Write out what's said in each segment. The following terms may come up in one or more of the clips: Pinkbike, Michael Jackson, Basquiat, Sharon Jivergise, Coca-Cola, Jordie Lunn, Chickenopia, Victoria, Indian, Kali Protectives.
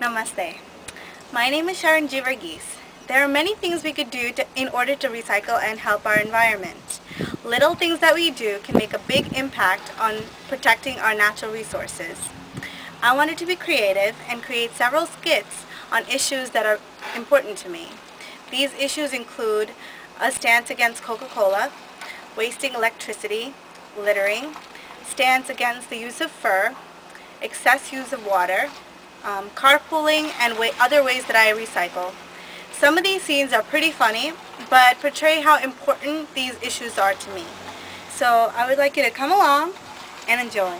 Namaste. My name is Sharon Jivergise. There are many things we could do in order to recycle and help our environment. Little things that we do can make a big impact on protecting our natural resources. I wanted to be creative and create several skits on issues that are important to me. These issues include a stance against Coca-Cola, wasting electricity, littering, stance against the use of fur, excess use of water, carpooling, and other ways that I recycle. Some of these scenes are pretty funny, but portray how important these issues are to me. So I would like you to come along and enjoy.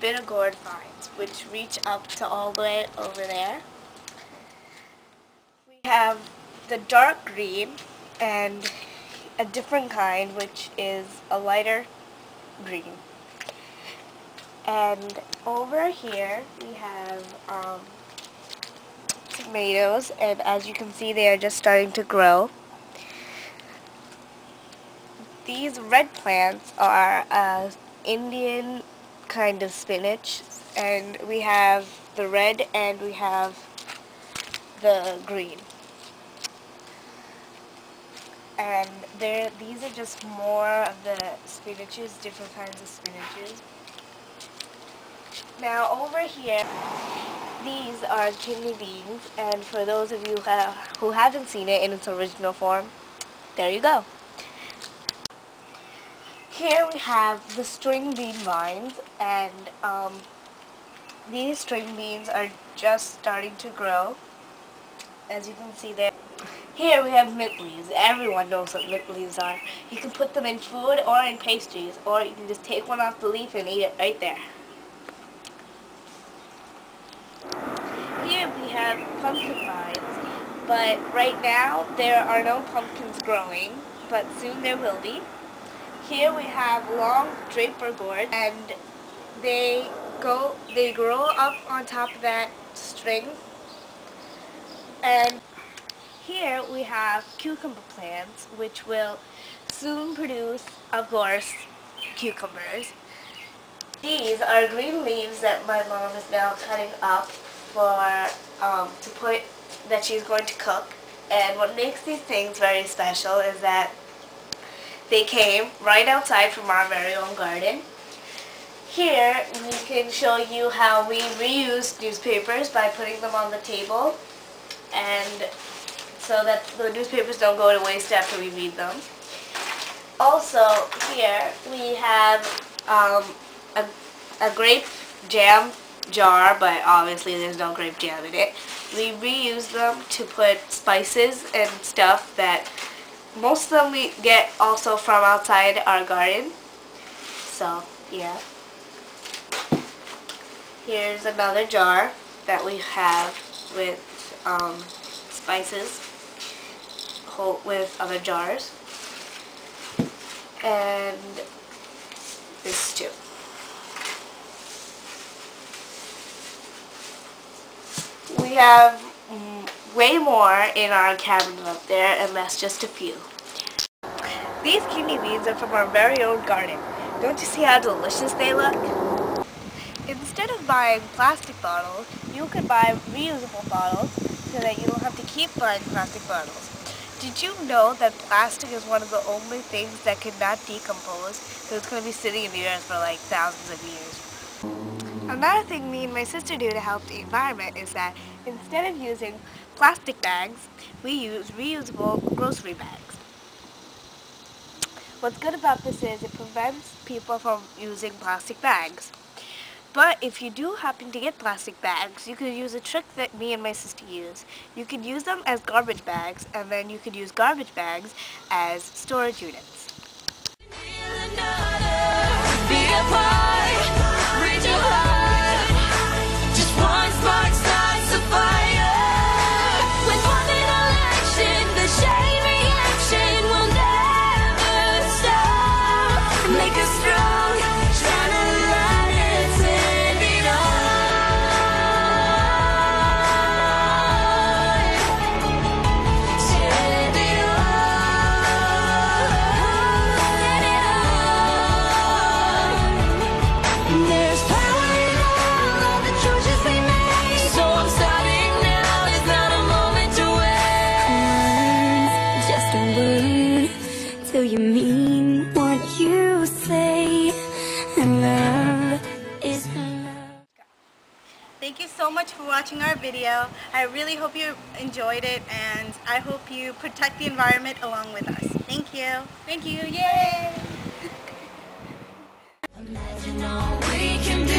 bitter gourd vines, which reach up to all the way over there. We have the dark green and a different kind, which is a lighter green. And over here we have tomatoes, and as you can see they are just starting to grow. These red plants are Indian kind of spinach, and we have the red and we have the green. And these are just more of the spinaches, different kinds of spinaches. Now over here, these are kidney beans, and for those of you who haven't seen it in its original form, there you go. Here we have the string bean vines, and these string beans are just starting to grow. As you can see there. Here we have mint leaves. Everyone knows what mint leaves are. You can put them in food or in pastries, or you can just take one off the leaf and eat it right there. Here we have pumpkin vines, but right now there are no pumpkins growing, but soon there will be. Here we have long draper gourds, and they grow up on top of that string. And here we have cucumber plants, which will soon produce, of course, cucumbers. These are green leaves that my mom is now cutting up for that she's going to cook. And what makes these things very special is that they came right outside from our very own garden. Here we can show you how we reuse newspapers by putting them on the table, and so that the newspapers don't go to waste after we read them. Also here we have a grape jam jar, but obviously there's no grape jam in it. We reuse them to put spices and stuff that most of them we get also from outside our garden. So, yeah. Here's another jar that we have with spices with other jars. And this too. We have way more in our cabinet up there, and that's just a few. These kidney beans are from our very own garden. Don't you see how delicious they look? Instead of buying plastic bottles, you can buy reusable bottles so that you don't have to keep buying plastic bottles. Did you know that plastic is one of the only things that cannot decompose, so it's going to be sitting in the earth for like thousands of years? Another thing me and my sister do to help the environment is that instead of using plastic bags, we use reusable grocery bags. What's good about this is it prevents people from using plastic bags. But if you do happen to get plastic bags, you could use a trick that me and my sister use. You could use them as garbage bags, and then you could use garbage bags as storage units. You mean what you say, and love is love. Thank you so much for watching our video. I really hope you enjoyed it, and I hope you protect the environment along with us. Thank you. Thank you. Yay! Imagine all we can do.